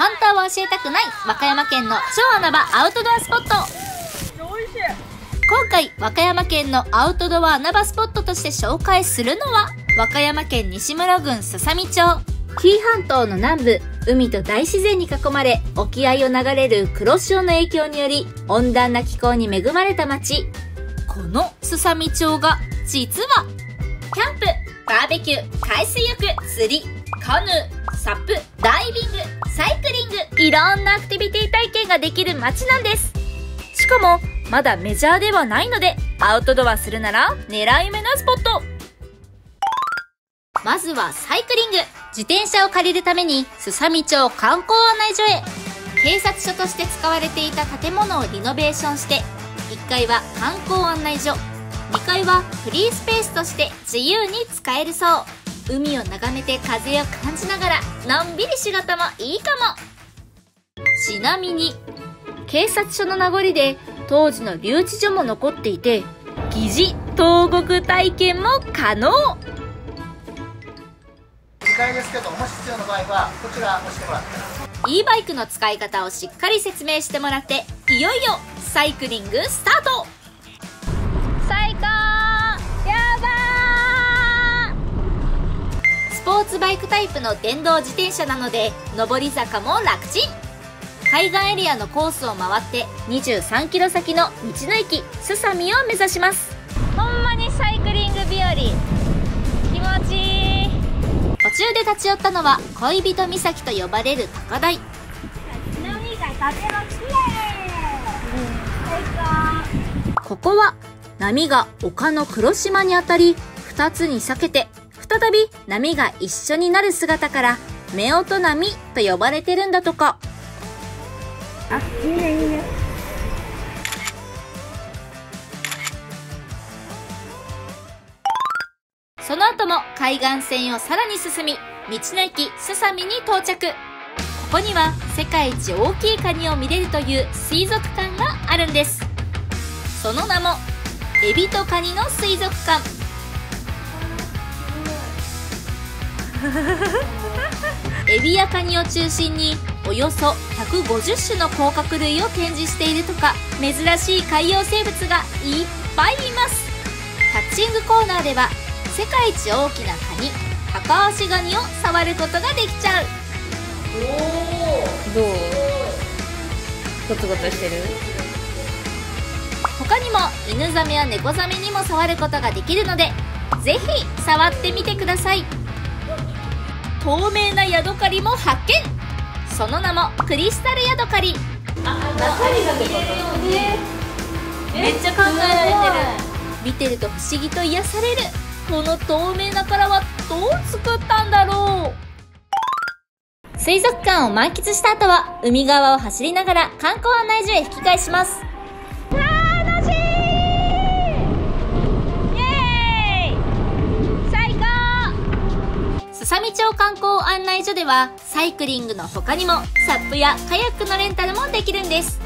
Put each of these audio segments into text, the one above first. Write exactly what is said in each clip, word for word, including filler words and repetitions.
ハンターは教えたくない和歌山県の超穴場アウトドアスポット。おいしい。今回和歌山県のアウトドア穴場スポットとして紹介するのは、和歌山県西室郡ささみ町。紀伊半島の南部、海と大自然に囲まれ、沖合を流れる黒潮の影響により温暖な気候に恵まれた町。このすさみ町が実はキャンプ、バーベキュー、海水浴、釣り、カヌー、サップ、ダイビング、サイクリング、いろんなアクティビティ体験ができる町なんです。しかもまだメジャーではないので、アウトドアするなら狙い目なスポット。まずはサイクリング。自転車を借りるためにすさみ町観光案内所へ。警察署として使われていた建物をリノベーションして、いっかいは観光案内所、にかいはフリースペースとして自由に使えるそう。海を眺めて風を感じながらのんびり仕事もいいかも。ちなみに警察署の名残で当時の留置所も残っていて、疑似投獄体験も可能。にかいですけど、もし必要な場合はこちら押してもらって、 e バイクの使い方をしっかり説明してもらって、いよいよサイクリングスタート。最高。やばー。スポーツバイクタイプの電動自転車なので上り坂も楽ちん。海岸エリアのコースを回ってにじゅうさんキロ先の道の駅すさみを目指します。ほんまにサイクリング日和。気持ちいい。途中で立ち寄ったのは恋人岬と呼ばれる高台。ここは波が丘の黒島にあたり、ふたつに裂けて再び波が一緒になる姿から夫婦波と呼ばれてるんだとか。あ、いいねいいね。その後も海岸線をさらに進み、道の駅すさみに到着。ここには世界一大きいカニを見れるという水族館があるんです。その名もエビとカニの水族館。エビやカニを中心におよそひゃくごじゅっ種の甲殻類を展示しているとか、珍しい海洋生物がいっぱいいます。キャッチングコーナーでは世界一大きなカニ、タカアシガニを触ることができちゃう。おー、どう？ゴツゴツしてる？他にも犬ザメや猫ザメにも触ることができるので、ぜひ触ってみてください。透明なヤドカリも発見。その名もクリスタルヤドカリ。あ、中身が見れるよね。めっちゃ考えられてる。見てると不思議と癒される。この透明な殻はどう作ったんだろう。水族館を満喫した後は海側を走りながら観光案内所へ引き返します。楽しい。イエーイ。最高。すさみ町観光案内所ではサイクリングの他にもサップやカヤックのレンタルもできるんです。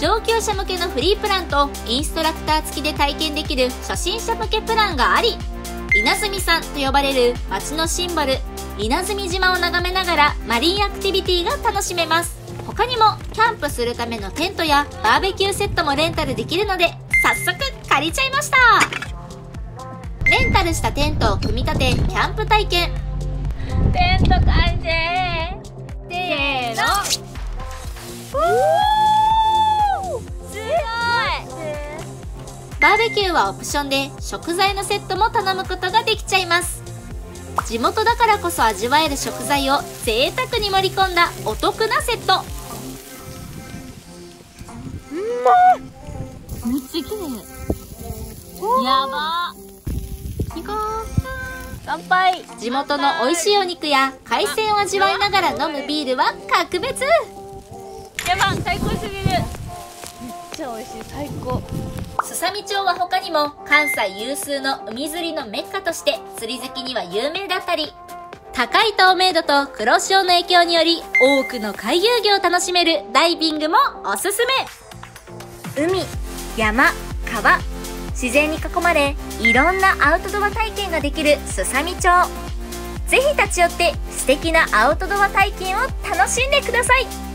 上級者向けのフリープランとインストラクター付きで体験できる初心者向けプランがあり、稲積山と呼ばれる町のシンボル稲積島を眺めながらマリンアクティビティが楽しめます。他にもキャンプするためのテントやバーベキューセットもレンタルできるので、早速借りちゃいました。レンタルしたテントを組み立てキャンプ体験。テント完成。せーの。おー、すごい。バーベキューはオプションで食材のセットも頼むことができちゃいます。地元だからこそ味わえる食材を贅沢に盛り込んだお得なセット。うん、まい。めっちゃ綺麗。やばー。いこー。乾杯。地元の美味しいお肉や海鮮を味わいながら飲むビールは格別。やば、最高すぎる。めっちゃ美味しい。最高。すさみ町は他にも関西有数の海釣りのメッカとして釣り好きには有名だったり、高い透明度と黒潮の影響により多くの回遊魚を楽しめるダイビングもおすすめ。海、山、川、自然に囲まれ、いろんなアウトドア体験ができるすさみ町。ぜひ立ち寄って素敵なアウトドア体験を楽しんでください。